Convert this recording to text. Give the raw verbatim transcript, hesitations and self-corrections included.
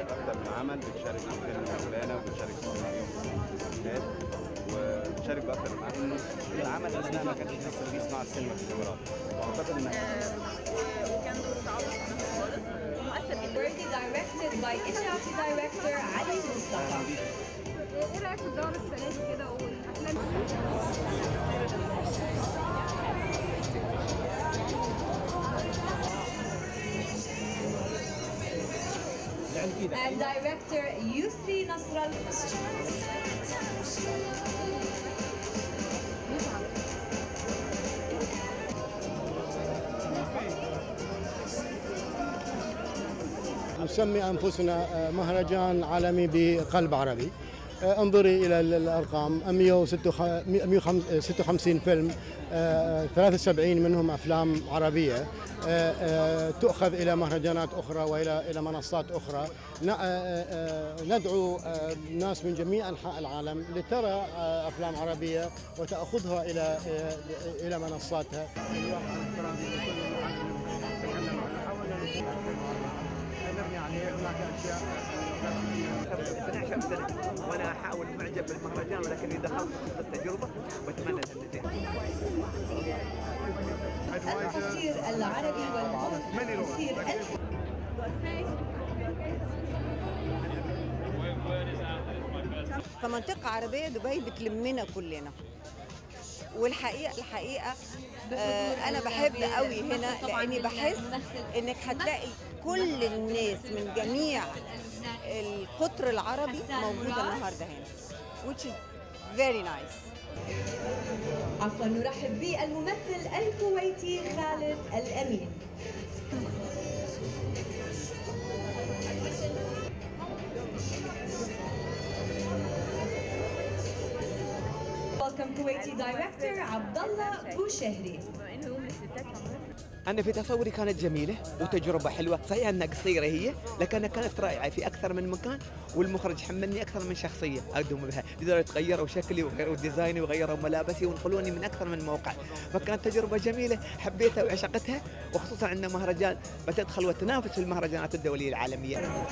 اكتر من عمل، بتشارك في فيلم مولانا وبتشارك في يوم الانتخابات وبتشارك باكتر من عمل. العمل اثناء ما كانش لسه في صناعه السينما في الامارات، واعتقد ان كان دور صعب خالص ومؤثر جدا. ايه رايك في الدورة السنة دي كده والافلام؟ الدايركتور يوسري نصر الله. نسمي انفسنا مهرجان عالمي بقلب عربي. انظري الى الارقام، مئة وستة وخمسين فيلم، ثلاثة وسبعين منهم افلام عربيه تؤخذ الى مهرجانات اخرى والى الى منصات اخرى. ندعو ناس من جميع انحاء العالم لترى افلام عربيه وتاخذها الى الى منصاتها. اثني عشر سنة وانا احاول معجب بالمهرجان، ولكني دخلت في التجربه واتمنى النتيجه. التفسير العربي والمتفسير كمنطقه عربيه دبي بتلمنا كلنا، والحقيقه الحقيقه آه انا بحب قوي هنا، لاني بحس انك هتلاقي كل الناس من جميع القطر العربي موجوده النهارده هنا، which is very nice. عفوا نرحب بالممثل الكويتي خالد الأمين. Welcome Kuwaiti director Abdullah Boushahri. أنا في تصوري كانت جميلة وتجربة حلوة، صحيح أنها قصيرة هي، لكنها كانت رائعة في أكثر من مكان، والمخرج حملني أكثر من شخصية أقدم بها، لذلك غيروا شكلي وغيروا ديزايني وغيروا ملابسي ونقلوني من أكثر من موقع، فكانت تجربة جميلة حبيتها وعشقتها، وخصوصا عندنا مهرجان بتدخل وتنافس في المهرجانات الدولية العالمية.